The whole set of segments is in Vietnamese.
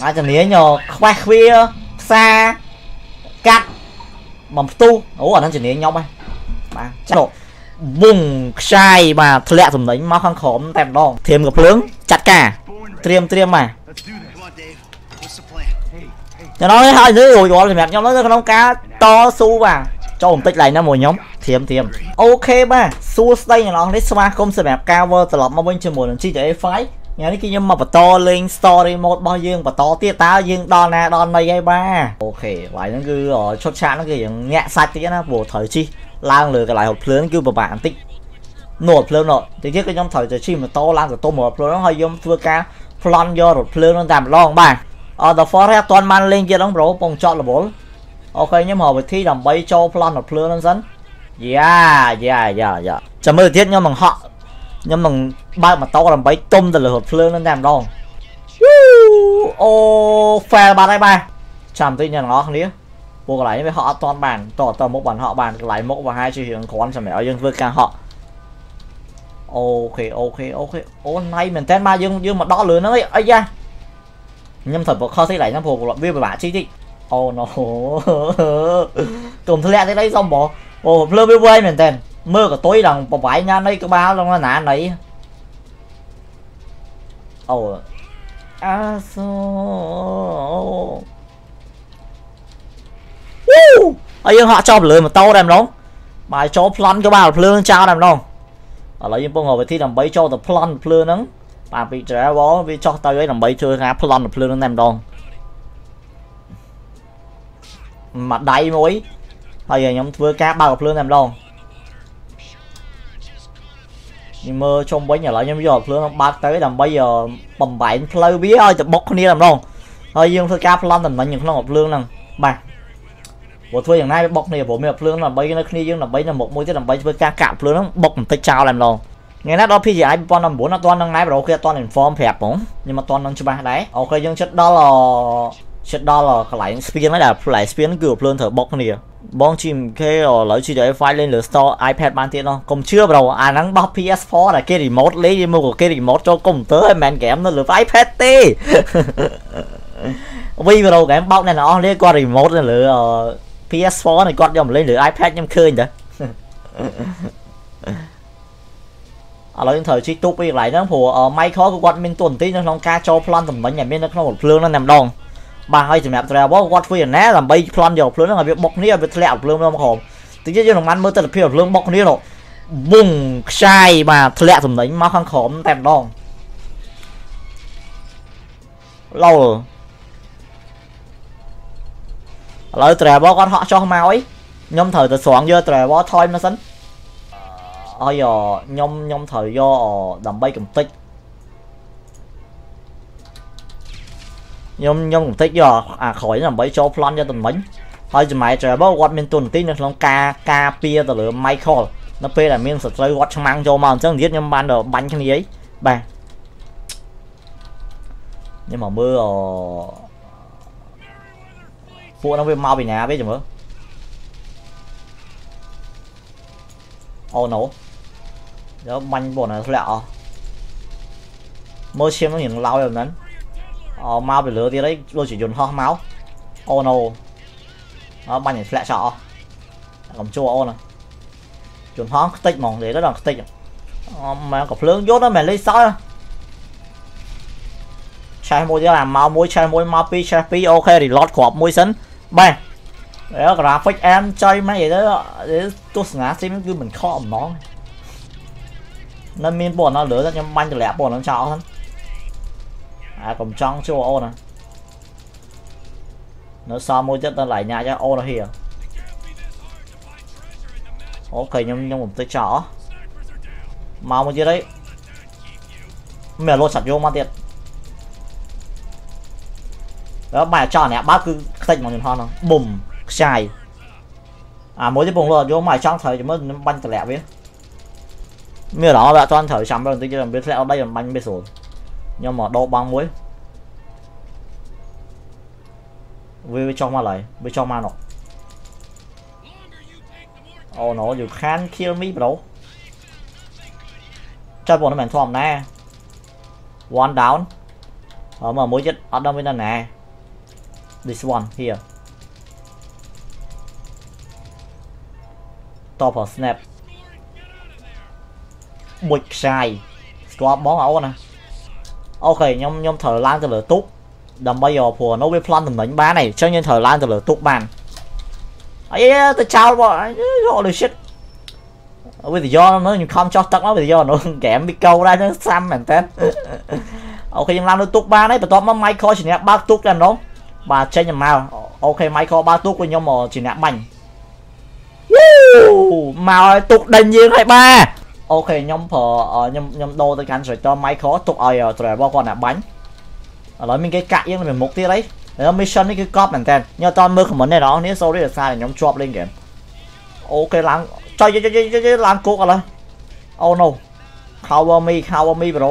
Ngã chẳng ní nhờ khoa khuya xa cắt mầm tu ố ở nó chẳng ní nhau bay mà chắc độ vùng sai mà thật lẹ thùng đấy máu khăn khóm tèm đo thêm gặp lướng chặt cả tiêm tiêm mà cho nó hơi dưới rồi gọi thì mẹ nhau nó con cá to su mà cho một tích này nó mồi nhóm thiêm thiêm ok ba su đây nó lấy sma không xem mẹ cover từ lọt mà bên trên mồi làm chi để phái nhà này kia nhưng mà to lên story một bao dương và to tia táo dương đo na đo này hay ba ok vậy nó cứ ở chốt chán nó kìa nhẹ sạch tí nó bổ thời chi lang lừa cái lại hộp lớn cứ bà bạn tích nổ lên rồi thì trước cái nhóm thời chi mà to lang rồi to một rồi nó hơi giống vừa cá plon do rồi lên nó giảm lo bằng ở the forest toàn man lên kia đóng rổ bóng chọn là bốn ok nhưng mà với thi làm bay cho plon rồi lên nó dẫn dạ chấm mới tiết nhưng mà họ nhưng mà ba mà to làm bấy tôm từ lửa hột lên lên làm đâu ô pha ba đây ba chạm tới nhà nó không đi buộc lại với họ toàn bàn tỏ tờ một bàn họ bàn lại mẫu và hai chữ hướng con cho mẹ ở dương với cả họ ok ô nay mình tên ba dương mà đó lửa nó ấy ấy ra nhưng thật bộ kho thấy lại nó phù lọt viên với bà chi đi ô nó cùng thứ lẹ thế đấy xong bỏ ô lơ với quay mình tên mưa cả tối đồng bỏ vải nha đây có bao luôn nó nã nấy ồ à so ấy họ cho lừa mà tao làm đúng bài cho plan có bao lương trao làm đúng ở lấy những bông ngồi về thi làm bấy cho tập plan lương nắng bà bị trẻ bó vì cho tao ấy làm bấy chơi ra plan lương làm đúng mà đầy mối bây giờ nhóm vừa cá bao lương làm đúng nhưng mà trong bấy nhà lại nhóm giờ lương ba tới làm bây giờ bầm bại play biết ơi tập bóc đi làm đúng thôi dương thôi cá plan làm những nó ngọc lương nè bà bộ thôi hiện nay bọc này bộ mình lập lương là bây nó khi dương là bây là một mối tiết làm bây với ca cạo lương nó bọc một tích trao làm lòn ngày nát đó khi gì ai con năm bốn nó toàn đang lái vào kia toàn inform phẹp cũng nhưng mà toàn đang chưa ba đấy ok nhưng chất đó là lại spin là lại spin gửi lương thở bọc này bong chìm kia lấy chi để file lên lửa store ipad bán tiền nó cũng chưa vào à nắng bóc PS4 là cái remote lấy đi mua của cái remote cho cùng tới màn kém nó lửa ipad đi vì vào cái bóc này nó lấy qua remote này lửa PS4 này con dòng lên lửa iPad nhâm khơi nữa à lấy thời chi tụp đi lại nó phù may khó của quạt mình tuần tí nó không ca cho plan tầm mấy nhà mình nó không một lương nó nằm đòn bà hơi thì mẹ tôi bảo quạt phi nè làm bay plan dầu lương nó là việc bọc nia việc lẹo lương nó không tính chứ nó ăn mới từ phiêu lương bọc nia rồi bùng sai mà lẹo tầm đấy máu khăn khóm tèm đòn lâu rồi lời trẻ bó con họ cho màu ấy nhom thời từ soạn do trẻ bó thôi nó sánh ôi giờ nhom thời do đầm bay cùng tích nhom cùng tích giờ à khỏi làm bay cho plan cho tầm bánh thôi thì mày trẻ bó quạt mình tuần tí nữa không ca pia từ lửa Michael nó p là miếng sợi dây quạt mang cho màu chẳng biết nhom ban đầu bánh cái gì ấy bà nhưng mà mưa phụ nó về mau bị nè biết chứ mớ ô nổ đó banh bọn này lẹo mới xem nó nhìn lao rồi nến mau bị lửa thì đấy tôi chỉ dùng ho máu ô nổ nó banh này lẹo sọ cầm chua ô nè dùng ho tích mỏng để đó là tích mà cặp lớn dốt đó mày lấy sói chai môi là màu môi chai môi màu pi chai pi ok thì lót khọp môi sấn bang đó graphic em chơi mấy vậy đó để tôi ngã xem cứ mình khó nó nên miên bọn nó lửa ra nhưng banh thì lẹ bọn nó chọn hơn à còn trong chưa ô nè nó sao môi chất ta lại nhà cho ô nó hiểu ok nhưng mình tới chọn màu môi chứ đấy mẹ lô sạch vô mà tiệt đó bài cho nè bác cứ tịnh một nhìn hoa nó bùm xài à mỗi cái bùng rồi vô mày trong thời mới banh từ lẹ biết như đó là toàn thời xong rồi tôi làm biết lẹo đây là banh biết rồi nhưng mà đổ băng muối với trong mà lại với trong mà nó ô nó dù khan kia mi đâu chơi bộ nó mệt thòm nè one down mà mỗi chất ở đâu mới là nè. This one here. Topper snap. Big side. Score bóng áo nè. Ok, nhóm thở lan từ lửa túc. Đầm bây giờ phùa nó với plan tầm đánh bá này, cho nên thở lan từ lửa túc bàn. Ấy, tôi chào bọn. Holy shit. Bây giờ nó không cho tắc nó bây giờ nó kém bị câu ra nó xăm màn tên. Ok, nhưng làm nó túc ba đấy, bởi tóm nó Michael chỉ nè bác túc lên đó. Bà chơi nhầm màu. Ok, Michael bác túc của nhóm mà chỉ nè bánh. Woo! Màu túc đành nhiên hay ba. Ok, nhóm phở nhóm đô tới cánh rồi cho Michael túc ai rồi rồi bao con nè bánh. Nói mình cái cãi yên là mình mục tiêu đấy. Nếu mission ấy cứ cóp màn tên. Nhưng toàn mơ comment này đó, nếu sau đấy là sai là nhóm drop lên kìa. Ok, lắng chơi làm cuộc rồi. Oh no. Cover me bro.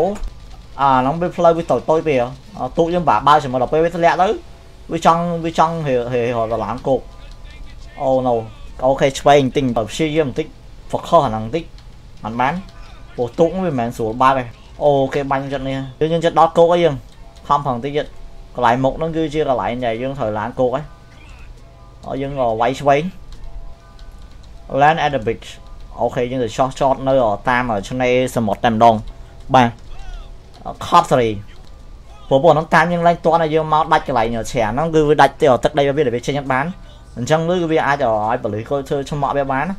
À nó bị play với tôi kìa. Tụi dân bà ba sẽ mà đọc với lẹ đó. Với trong thì họ là làm cuộc. Oh no. Ok, chơi tình tập siêu dâm tích. Phật khó hẳn tích. Hắn bán. Bộ tụi cũng bị mẹn xuống 3 này. Ok, bánh chân này. Chứ nhưng chất đó cuộc ấy dân. Không phần tích dân. Còn lại một nó cứ chưa là lại này dân thời làm cuộc ấy. Ở dân rồi quay xoay. Land at the beach. Ok, nhưng rồi short nơi ở tam ở trên này sầm một tam đông. Ba. Copy. Phố bộ nó tam nhưng lên toán này dương máu đạch cái lại nhờ trẻ nó cứ đạch tiểu tất đây biết để biết chơi nhát bán. Mình chẳng lưới cái ai cho ai bảo lý coi chơi trong mọi bé bán.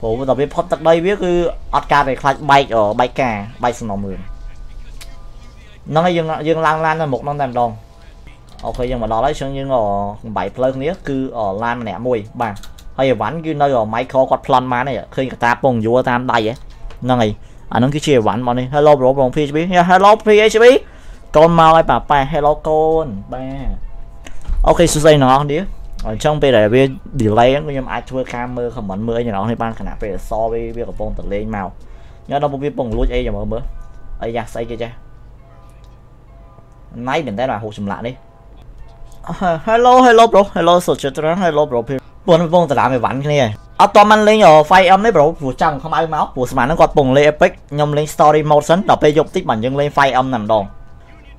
Phố bộ tập biết pop tất đây biết cứ Oscar để khai bay ở bay cả bay sầm nòng mười. Nó này dương lan là một năm tam đông. Ok, nhưng mà đó lấy xong nhưng ở bảy plug nữa cứ ở lan nẻ mùi bằng. Hay ván cứ nơi ở Michael quạt plan má này khi người ta bùng vua tam đầy á nó này anh nó cứ chia ván bọn đi hello bro bro PHB hello PHB con mau ai bà hello con ba ok suy nó đi ở trong bên này bên delay anh em ai chơi cam mưa không bắn mưa như nó hay ban khả năng về so với việc bông tật lên màu nhớ đâu bông biết bông lúa ấy giờ mở mưa ấy da say kia cha nãy mình thấy là hồ sầm lạ đi hello bro hello sốt chết rồi hello bro Bôn bông tao làm mày bắn cái này. Ottoman lên ở file âm đấy bro, vừa chẳng không ai máu, vừa màn nó quạt bùng lên epic, nhom lên story motion, đọc phê dục tích bản nhưng lên file âm nằm đòn.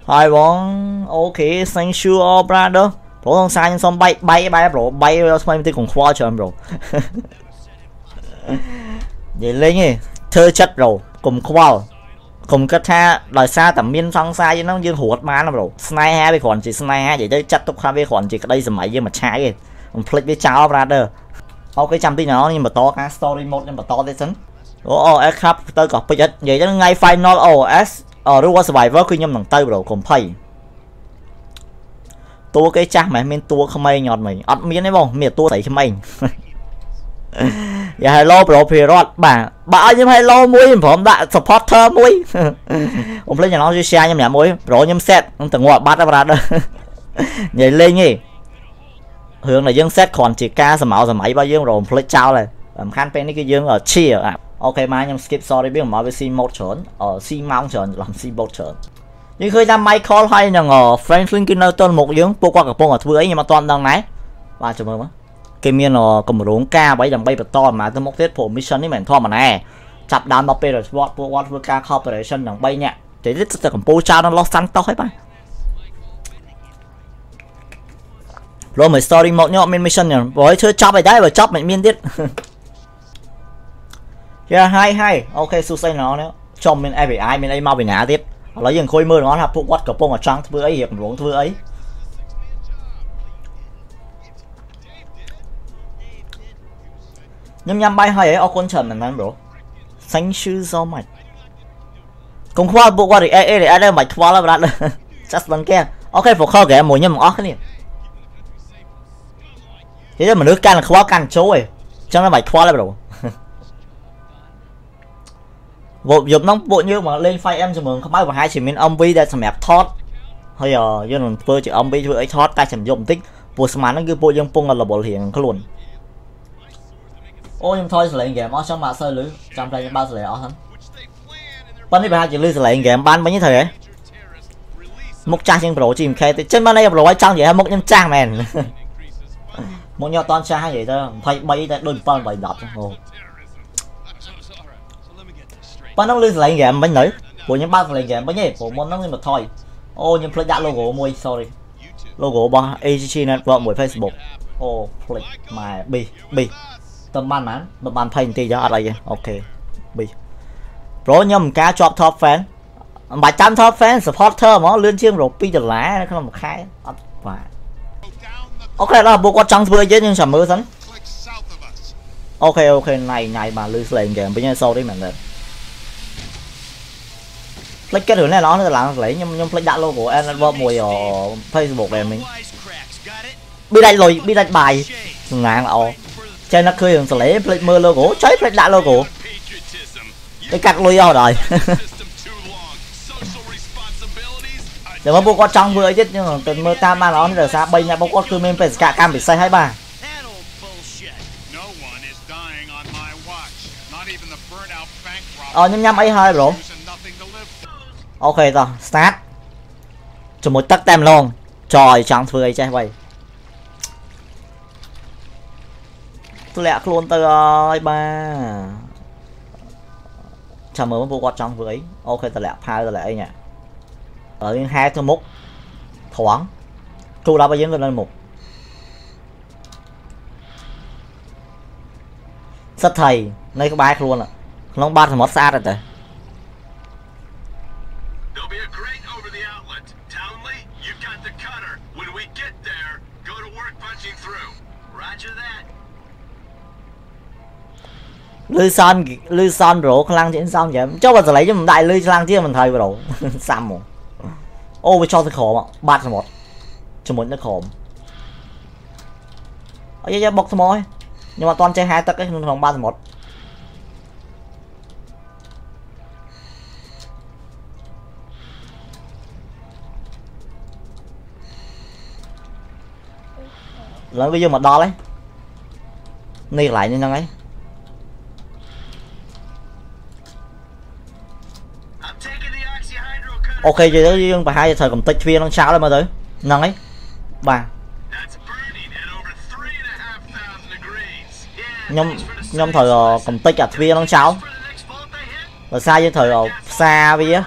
Hai bóng, ok, thank you brother. Bro không sai nhưng xong bay bro, bay mình thì cũng khoa cho em bro. Vậy lên nghe, thơ chất bro, cùng khoa, cùng kết tha, đòi xa tầm miên xong sai chứ nó dương hụt má nó bro. Snai ha với khoản chỉ snai ha, vậy tới chất tục ha với khoản chỉ đây giờ máy dương mà trái kìa. Mình click với cháu brother. Ok chăm tí nó nhưng mà to cái story mode nhưng mà to thế sẵn. OS khắp tới có bây giờ vậy chứ ngay final OS ở Rua Survivor khi nhầm thằng Tây bro còn pay. Tua cái chắc mày mình tua không ai nhọt mình ắt miếng đấy bông miệt tua thấy không mình. Dạ hello bro Pirot bà nhưng hello muối nhưng phỏng đại supporter muối. Ông lên nhà nó chia sẻ nhưng nhà muối bro nhưng set ông từng ngồi bắt brother. Vậy lên nhỉ. Hướng là dương xét còn chỉ ca sầm máu sầm máy bao dương rồi play trao này khăn pen này cái dương ở chia à ok mai nhầm skip sorry biết mà với sim một chốn ở sim mong chốn làm sim một chốn nhưng khi ra Michael hay là ở Franklin Kinderton một dương bố qua cả bông ở thứ ấy nhưng mà toàn đang này và chào mừng cái miền là cầm một đống ca bấy đằng bay bật to mà tôi móc tết phổ mission ấy mảnh thọ mà này chặt đám bắp bê rồi sport bố qua ca corporation đằng bay nhẹ thế rất là cầm bố trao nó lo sáng to hết bay. Rồi mới story mode nhọ mình mission nhở, với chơi chop này đấy, với chop mình miên tiết. Yeah hay, ok su say nó nữa, trong mình ai mình ấy mau bị nã tiếp, lấy dừng khôi mưa nó là phụ quát cả bông ở trắng thứ ấy hiệp ruộng thứ ấy. Nhưng nhầm bay hay ấy, ông quân trần mình thắng bro, xanh sư do mày. Cùng khoa bộ qua thì để ai đây mày khoa là bạn, chắc lần kia, ok phục khao kẻ mồi nhầm óc cái này. Thế là mà nước can là khó can chỗ ấy trong nó mày khó lại bro vội dụp nóng bộ như mà lên file em cho mừng không ai vào hai chỉ mình ông vi ra sầm ép thoát hay giờ như mình vừa chỉ ông vi vừa ấy thoát ta sầm dùng tích bộ mà nó cứ bộ dân pung là bộ liền cái luôn ôi nhưng thôi lại game ở trong mà sơi lưới trong play bao giờ lại ở thắng ban đi về hai chỉ lưới lại game ban bao nhiêu thời ấy một trang trên bro chìm khay trên ban đây bro ấy trong vậy hay một nhân trang mền một nhỏ toàn xa vậy thôi, phải bay đôi phần vậy đập thôi. Bạn nó lên lại game bên nữ, của những bạn lại game bên nhỉ, của món nó lên mà thôi. Ô nhưng play đã logo môi sorry. Logo bóng AGG nên vợ mùi Facebook. Ô play mà bì bì. Tâm ban mà tâm ban thay tí cho ở đây. Ok. Bì. Pro nhầm cá chọc top fan. 100 top fan supporter mà lươn chiêng rồi pi đợt lá không một khai. Ok đó bộ quạt trắng vừa chứ nhưng chẳng mưa sẵn. Ok ok này này mà lươn lên kìa với nhau sau đấy mình lên. Click cái thứ này nó là lấy nhưng click đã logo em album mùi ở Facebook này mình. Bị đánh rồi bị đánh bài ngàn ảo. Chơi nó khơi thường lấy click mưa logo cháy click đã logo. Cái cắt lui ở rồi. Để mà bố có trong vừa chứ nhưng cần mơ ta mà nó giờ xa bay nha bố có cứ mình phải cả cam bị say 23. Nhâm nhâm ấy hơi rồi. Ok rồi start. Cho một tắc tem luôn. Trời chẳng thừa ấy chơi vậy. Tôi lẹ luôn từ 23. Chào mừng bố có trong vừa ấy. Ok tôi lẹ pha tôi lẹ ấy nhỉ. Ở bên hai thứ mục thoáng thu đã bao nhiêu lên một sách thầy nơi có bài luôn ạ nó ba thằng mất xa rồi trời lư son rổ khăn trên xong vậy cho bà lấy cho mình đại lư khăn chứ mình thầy rồi xăm một ô với cho tôi khổ mà bạt một cho muốn nó khổ ở đây bọc thôi nhưng mà toàn chơi hai tắc ấy không ba một lớn bây giờ mà đo đấy này lại như năng ấy ok giờ đó dương và hai giờ thời cầm tích viên đang sao đây mà tới năng ấy bà nhóm thời cầm tích cả viên đang sao và xa với thời xa bây giờ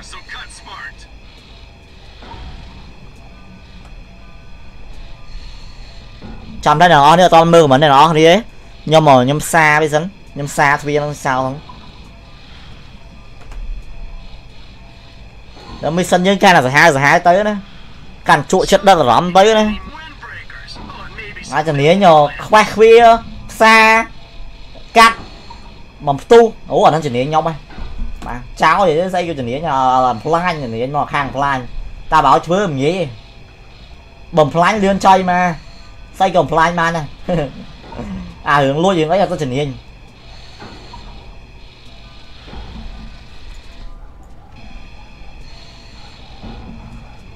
chăm thấy nó nữa toàn mưa mình này nó đi ấy nhưng mà nhóm xa bây giờ nhóm xa viên đang sao không mình sân những cái là giải hai tới nữa càng trụ chất đất là tới nữa ai chẳng nhớ nhò khoe khuya xa cắt mầm tu ủa nó chỉ nhớ nhau mà cháu thì dây kêu chỉ nhớ nhò làm plan chỉ nhớ nhò hàng plan ta bảo chứa mình nhỉ bầm plan liên chơi mà xây cầm plan mà nè à hướng lui gì đấy là tôi chỉ nhớ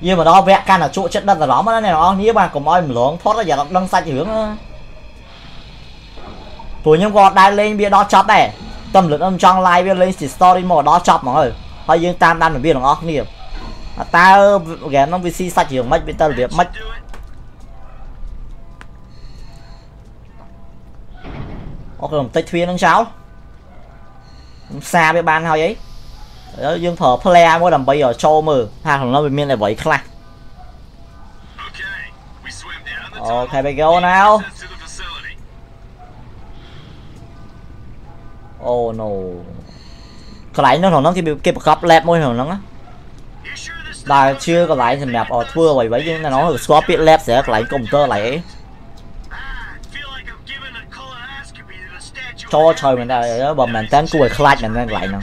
nhưng mà đó vẽ can là trụ chất đất là đó mà này nó như bà cùng oi mình lớn thoát ra giờ đang sai hướng tuổi nhưng còn đai lên bia đó chót này tâm lực âm trong live bia lên story màu đó chót mọi người hơi dương tam đang ở bia nó nhiều ta ghé nó VC sai hướng mất bị ta việc mất ok tây thuyền đang sáu xa với ban thôi ấy dương thở play mới làm bây giờ show mờ hai thằng nó bị miên lại vậy khá ok bây giờ nào oh no cái lại nó thằng nó thì bị kịp gặp lẹp môi thằng nó á là chưa có lại thì mẹp ở thua vậy vậy nhưng là nó được swap biết lẹp sẽ lại công tơ lại cho trời mình đã bầm mình tán của lại mình đang lại nè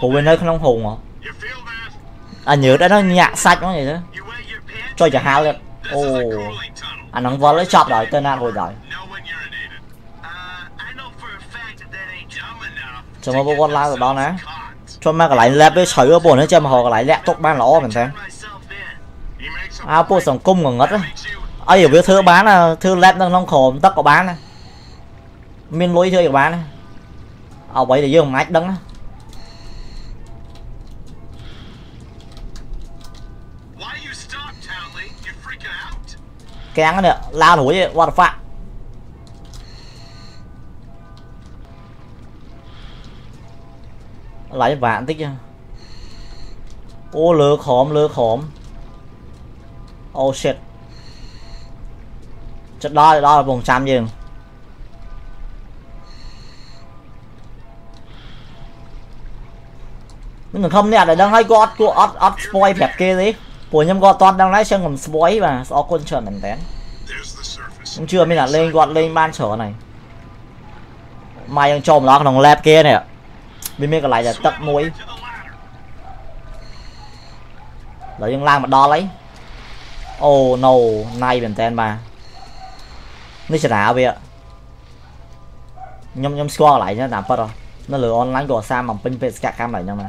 hồ bên nơi không hồn hả à nhớ đã nó nhạc sạch nó vậy đó cho chả hao lên ô anh nó vào lấy chọc rồi tên nào rồi rồi cho mà bố con lao rồi đó nè cho mà cái lại lép với sợi ở bộ nữa cho mà họ lại lép tóc ban lõ mình xem à bộ sòng cung còn ngất đấy ai hiểu biết thứ bán là thứ lép đang không khổm tất có bán này miên lối chơi của bán này ở vậy thì dương mát đắng á cái nữa la thối vậy what the fuck lấy vạn tích โอ้เหลือขอมเหลือขอมเอาเสร็จจะได้ได้วงจามยังmình không nè để đang lấy gót của up spoil đẹp kia đấy của nhâm gót toàn đang lấy xem còn spoil mà sao con chờ mình té cũng chưa mới là lên gót lên ban sở này mai đang trộm nó còn lép kia này bên bên còn lại là tập mũi lấy những lang mà đo lấy oh no nay mình té mà nó sẽ nào bây ạ nhâm nhâm score lại nhá đảm phát rồi nó lừa online của Sam bằng pin về cả cam lại nhau mà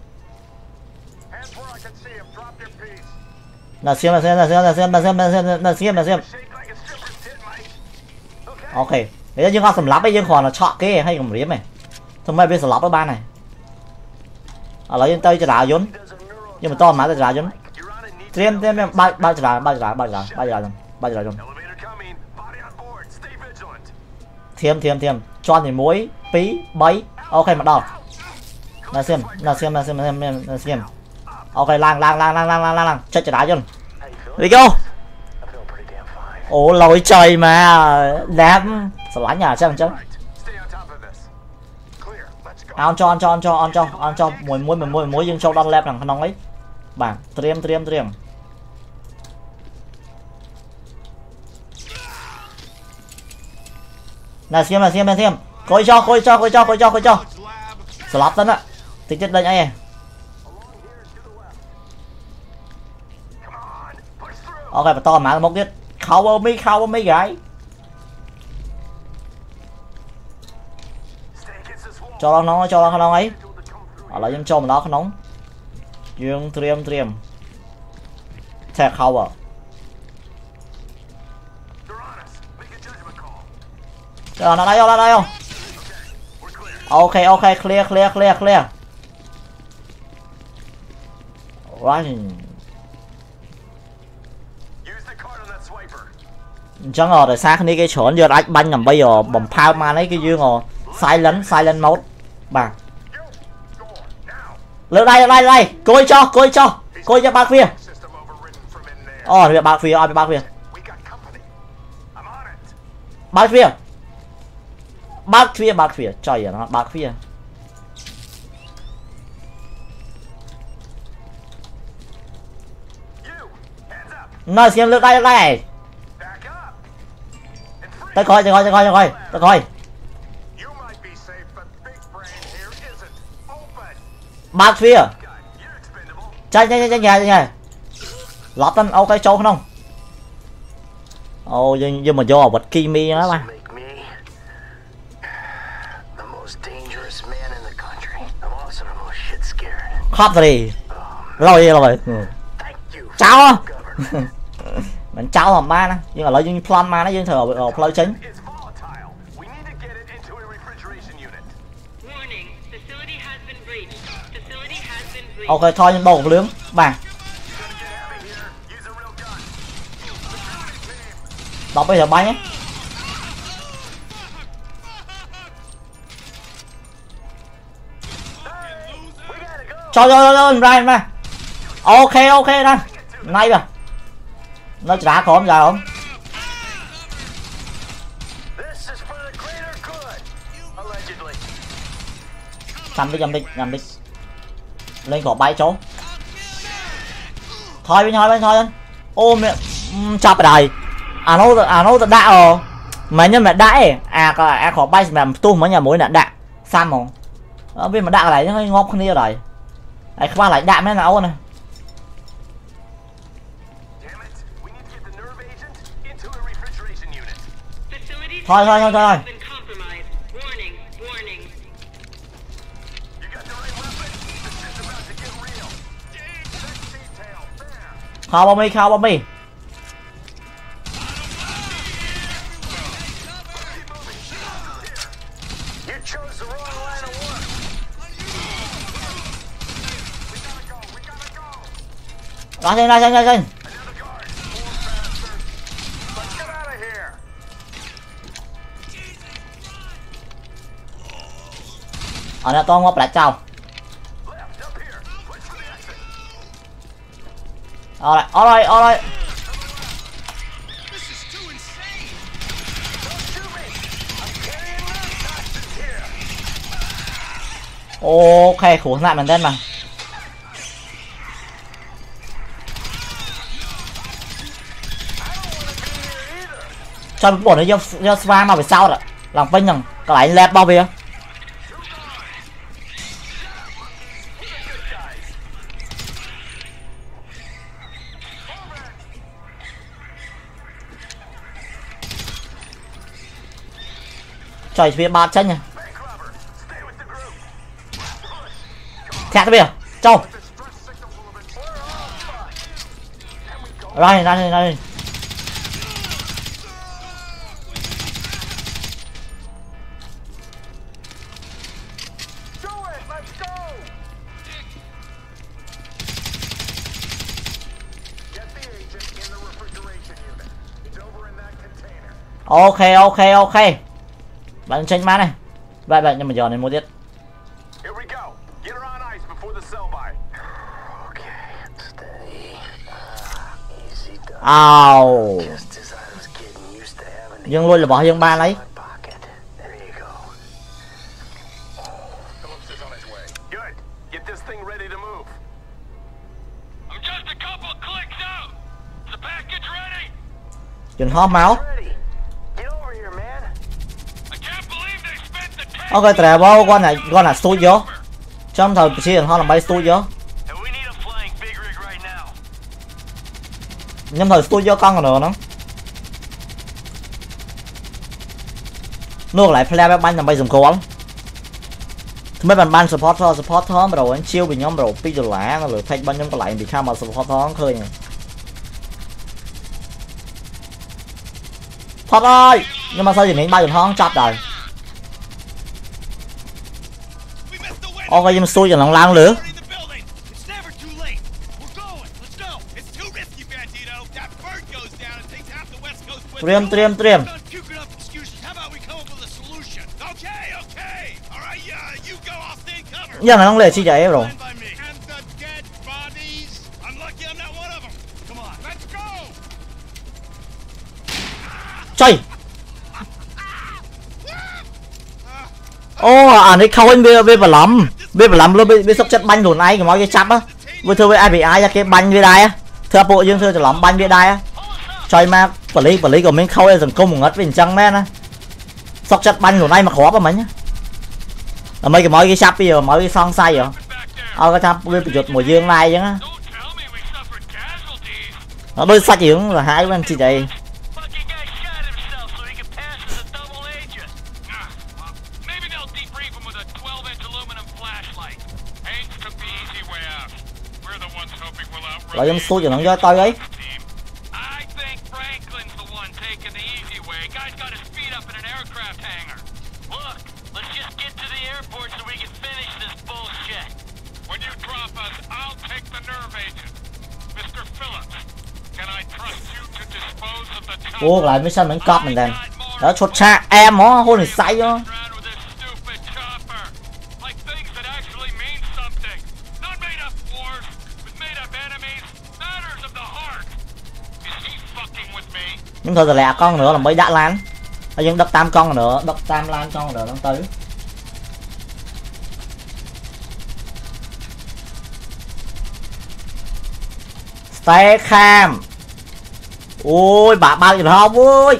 là xem ok đấy dương còn sờ lóp ấy dương còn là cho kia hay cầm liếm này thằng mày bên sờ lóp ở ban này ở lấy trên tay cho đá vốn nhưng mà to má cho đá vốn tiêm bao giờ tiêm cho thì muối phí bấy ok mặt đỏ là xem ok lang chết chả đá chân đi go ủa lỗi trời mà đám sợ lá nhà xem chứ ăn cho muối dương châu đan lép rằng nó ấy bảng tiêm là xem Coi cho slap tấn ạ. Tính chất lên anh. Ok, mà to má mốc tiết. Cover me gái. Cho nó ấy. Ở lại dân cho mà nó nóng. Dương triêm. Tag cover. Cho nó đây không? Ok clear running chẳng ngờ rồi xác đi cái chọn giờ anh banh nằm bây giờ bầm phao mà lấy cái dương ngồi silent mode bà lượt đây coi cho bác phía bác phía trời ơi nó bác phía nó xem lượt đây ta coi bác phía chạy lọt tân ok châu không ô nhưng mà do bật Kimi đó mà khóc rồi rồi cháu mình cháu hầm ma nè nhưng mà lấy những plan ma nó dương thừa ở flow chính ok thôi nhưng bầu lướng bàn đọc bây giờ bay nhé cho ra ok đây nay rồi nó trả khổ không giờ không làm đi lên cỏ bay trốn thôi bên thôi anh ôm chập đài à nó đã rồi mà nhân mẹ đãi à cỏ bay mà tu mới nhà mối là đạn sam mong ở bên mà đạn này nó ngóp không đi rồi ai qua lại đạm thế nào này thôi เข้าบอมมี่ลาเซนở đây con ngọc lại chào rồi ok khổ lại mình tên mà cho mình bỏ nó vô spam mà phải sao rồi làm vinh rằng lại lẹp bao bìa trời phía ba chân nhỉ thẹt bây giờ trâu ra đây ok bạn tranh má này vậy nhưng mà giờ này mua tiếp dương luôn là bỏ dương ba lấy chừng ho máu ok trẻ bao con này studio trong thời chiến họ làm bay studio nhưng thời studio con còn nữa lắm luôn lại play ban làm bay dùng cố lắm mấy bạn ban support thôi mà đầu anh chiêu bị nhóm đầu pizza lá nó được thay ban nhóm còn lại thì sao mà support thôi khơi nhỉ thoát ơi nhưng mà sao giờ mình bay dùng thon chặt rồi ok nhưng mà xui cho nó lan lửa Trim giờ này nó lệ chi vậy rồi chơi ô à này khâu anh bê bả lắm luôn bê sốc chất banh đồn ai cái máu cái chắp á vừa thưa với ai bị ai ra cái banh với đai á thưa bộ dương thưa cho lắm banh với đai á trời mà quản lý của mình khâu em dần công một ngất bình trăng men á sốc chất banh đồn ai mà khó mà mấy nhá là mấy cái máu cái chắp bây giờ máu cái xong sai rồi ao cái chắp bê bị chuột mùa dương lai chứ á nó bơi sạch gì cũng là hai bên chị đấy lại em xui cho nó cho tôi ấy ô lại mới săn đánh cọp mình đàn đó chốt xa em nó hôn thì say đó nhưng thôi giờ lẹ con nữa là mới đã lan ở dân đất tam con nữa đất tam lan con nữa đang tới stay cam ôi bà bao nhiêu hôm ôi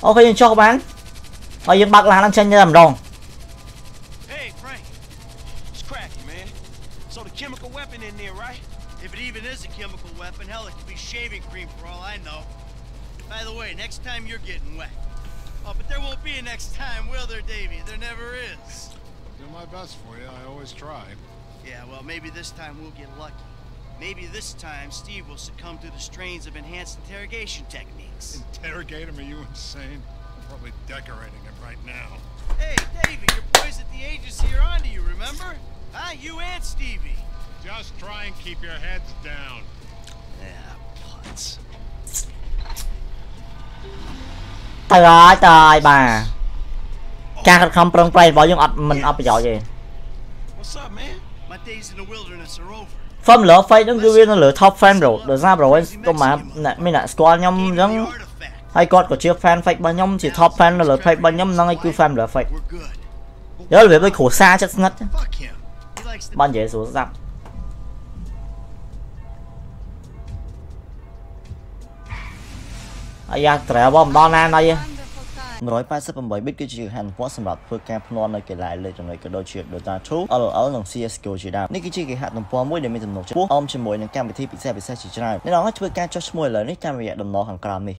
ok dần cho các bạn thôi dần bạc là đang tranh làm đòn. If it even is a chemical weapon, hell, it could be shaving cream for all I know. By the way, next time you're getting wet. Oh, but there won't be a next time, will there, Davey? There never is. Do my best for you. I always try. Yeah, well, maybe this time we'll get lucky. Maybe this time Steve will succumb to the strains of enhanced interrogation techniques. Interrogate him? Are you insane? I'm probably decorating him right now. Hey, Davey, your boys at the agency are onto you, remember? Huh? You and Stevie. Just try and keep your heads down. Yeah, putz. Trời ơi, trời bà. Cha thật không prong prey bỏ vô ọt mình ọt bây giờ gì. Phim lửa phê đứng dưới viên nó lửa top fan rồi, rồi ra rồi em mà mình lại score nhóm giống hay con của chia fan fake bao nhóm chỉ top fan là lửa fake bao nhóm năng IQ fan lửa fake. Nhớ là việc với khổ xa chắc ngất. Ban dễ xuống dặm. Ai da, trẻ bom đo nan đây 188 bitគឺជាហានវត្តសម្រាប់ធ្វើការភ្នាល់នៅកីឡាលើចំណុចក៏ដូចជា Dota 2 LOL និង CS:GO ជាដើមនេះគឺជាគេហទំព័រមួយដែលមានទំនុកចិត្តអមជាមួយនឹងកម្មវិធីពិសេសជាច្រើនអ្នកនរអាចធ្វើការចុះឈ្មោះឥឡូវនេះតាមរយៈតំណខាងក្រោមនេះ